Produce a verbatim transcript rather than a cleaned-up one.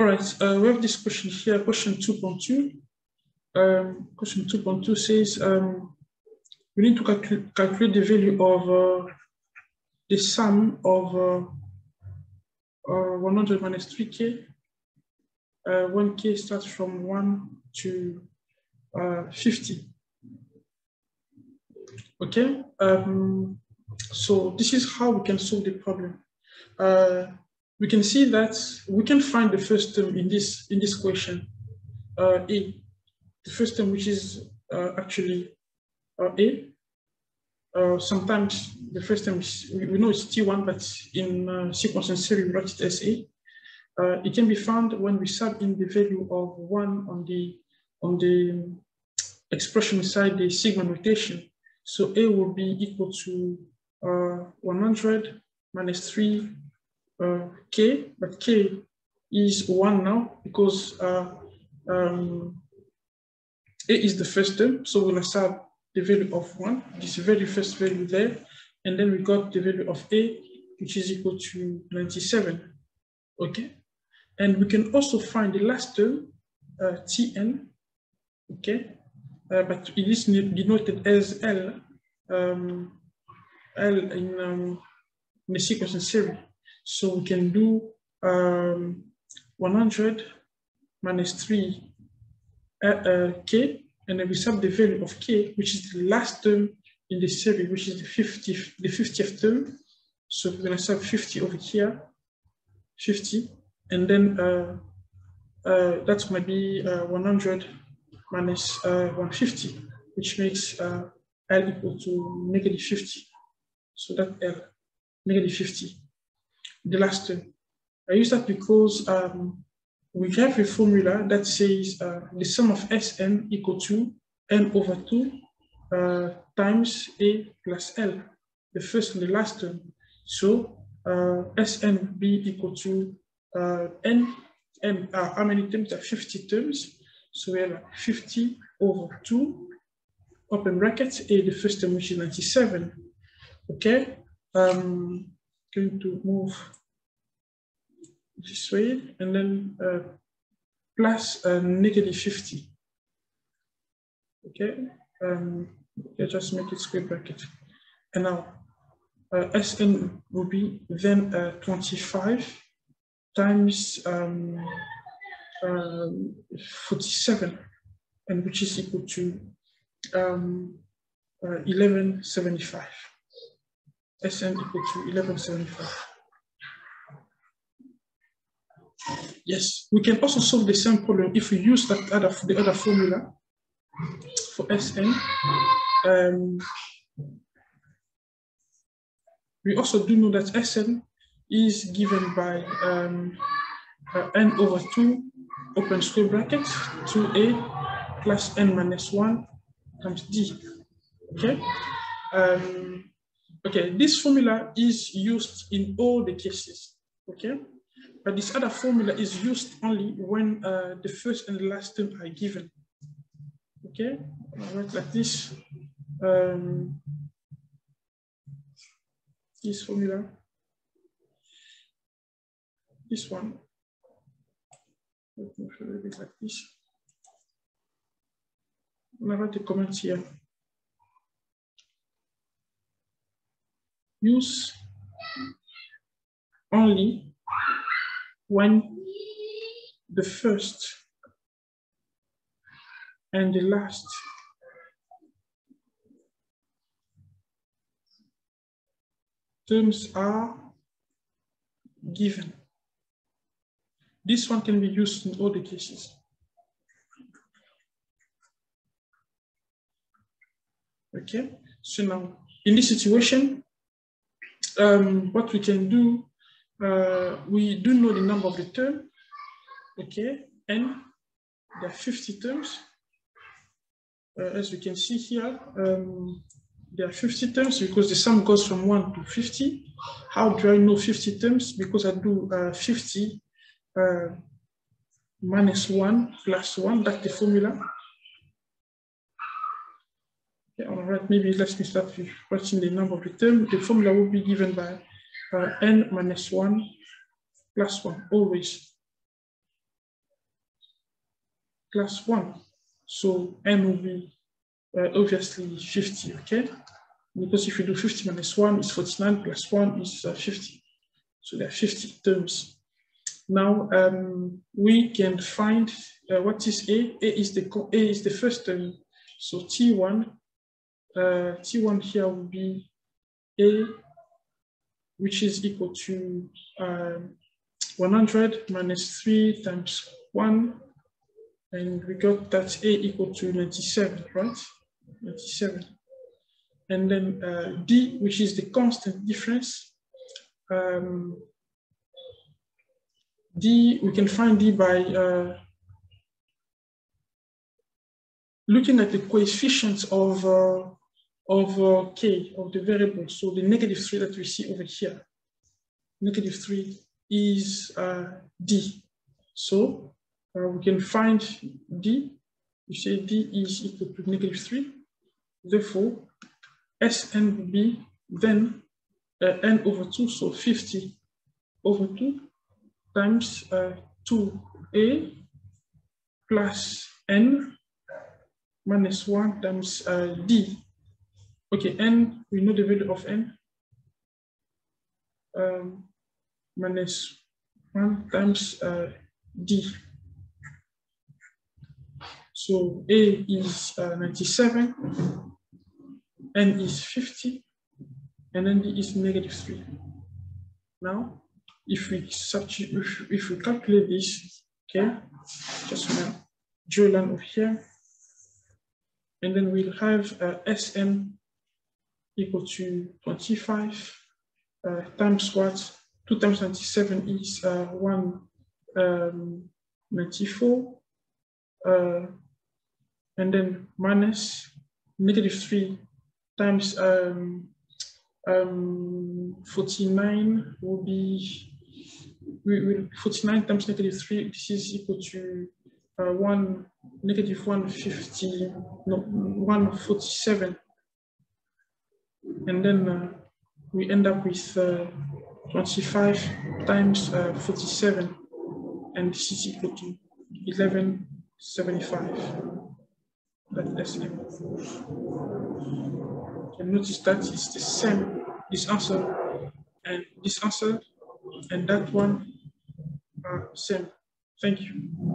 All right, uh, we have this question here, question two point two. Um, question two point two says, um, we need to calcul calculate the value of uh, the sum of uh, uh, one hundred minus three K. Uh, one K starts from one to uh, fifty. Okay, um, so this is how we can solve the problem. Uh, we can see that we can find the first term in this, in this question, uh, A. The first term, which is uh, actually uh, A. Uh, sometimes the first term, is, we know it's T one, but in uh, sequence and series, we write it as A. Uh, it can be found when we sub in the value of one on the, on the expression side, the sigma notation. So A will be equal to uh, one hundred minus three uh, K, but K is one now because uh, um, A is the first term. So we'll sub the value of one, this very first value there. And then we got the value of A, which is equal to ninety-seven. Okay. And we can also find the last term, uh, T N. Okay. Uh, but it is denoted as L, um, L in, um, in the sequence and series. So we can do um, one hundred minus three uh, uh, K, and then we sub the value of K, which is the last term in the series, which is the fiftieth, the fiftieth term. So we're gonna sub fifty over here, fifty, and then uh, uh, that might be uh, one hundred minus uh, one hundred fifty, which makes uh, L equal to negative fifty. So that L, negative fifty, the last term. I use that because um, we have a formula that says uh, the sum of S N equal to N over two uh, times A plus L, the first and the last term. So uh, S N would be equal to uh, N, N uh, how many terms are fifty terms? So we have fifty over two, open brackets, A, the first term, which is ninety-seven. Okay, um, going to move this way, and then uh, plus uh, negative fifty. Okay, um, let's just make it square bracket. And now uh, S N will be then uh, twenty-five times um, Um, forty-seven, and which is equal to um, uh, eleven seventy-five. S N equal to eleven seventy-five. Yes, we can also solve the same problem if we use that other, the other formula for S N. Um, we also do know that S N is given by um, uh, N over two, open square brackets, two A plus N minus one times D, okay? Um, okay, this formula is used in all the cases, okay? But this other formula is used only when uh, the first and the last term are given, okay? I'll write like this. Um, this formula, this one. Let me show it like this. And I write the comments here. Use only when the first and the last terms are given. This one can be used in all the cases. Okay, so now in this situation, um, what we can do, uh, we do know the number of the term, okay, and there are fifty terms. Uh, as we can see here, um, there are fifty terms because the sum goes from one to fifty. How do I know fifty terms? Because I do uh, fifty Uh, minus one plus one, that's the formula. Okay, all right, maybe let me start with writing the number of the term. The formula will be given by uh, N minus one plus one, always. class one. So n will be uh, obviously fifty, okay? Because if you do fifty minus one, it's forty-nine, plus one is uh, fifty. So there are fifty terms. Now um, we can find uh, what is A. A is the A is the first term. So T one, uh, T one here will be A, which is equal to um, one hundred minus three times one. And we got that A equal to ninety-seven, right? ninety-seven. And then uh, D, which is the constant difference. Um, D, we can find D by uh, looking at the coefficients of, uh, of uh, K, of the variable. So the negative three that we see over here, negative three is uh, D. So uh, we can find D. We say D is equal to negative three. Therefore, Sn would be then uh, n over two, so fifty over two times uh, two a plus n minus one times uh, d. Okay, n, we know the value of n, um, minus one times uh, d. So A is uh, ninety-seven. N is fifty, and then D is negative three. Now, if we substitute, if, if we calculate this, okay, just now, draw a line over here, and then we'll have uh, Sn equal to twenty-five uh, times what? two times ninety-seven is uh, one ninety-four, uh, and then minus negative three times um, um, forty-nine will be, we will forty-nine times negative three, this is equal to uh, one, negative one hundred fifty, no, one hundred forty-seven. And then uh, we end up with uh, twenty-five times uh, forty-seven, and this is equal to eleven seventy-five. That's it. And notice that it's the same, this answer and this answer, and that one are same. Thank you.